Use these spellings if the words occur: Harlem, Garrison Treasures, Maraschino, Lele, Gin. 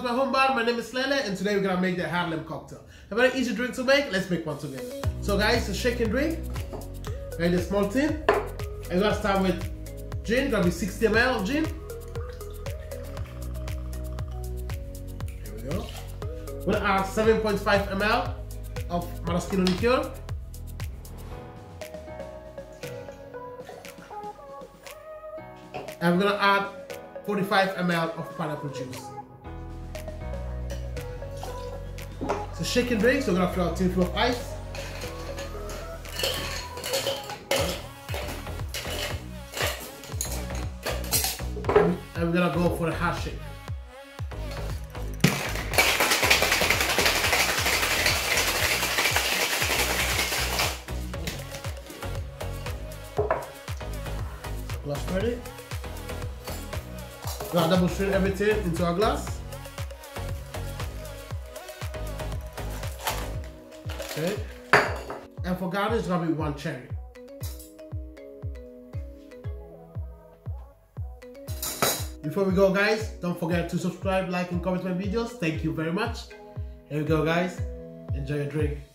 to my home bar. My name is Lele, and today we're going to make the Harlem cocktail. A very easy drink to make. Let's make one together. So guys, a shake and drink. Very small tin. I'm going to start with gin. It's going to be 60 ml of gin. Here we go. We're going to add 7.5 ml of maraschino liqueur. I'm going to add 45 ml of pineapple juice. It's a shake and drink, so we're going to fill out a tinful of ice. And we're going to go for a hard shake. Glass ready. We're gonna double strain everything into our glass. Okay. And for garnish, it's gonna be one cherry. Before we go, guys, don't forget to subscribe, like, and comment my videos. Thank you very much. Here we go, guys. Enjoy your drink.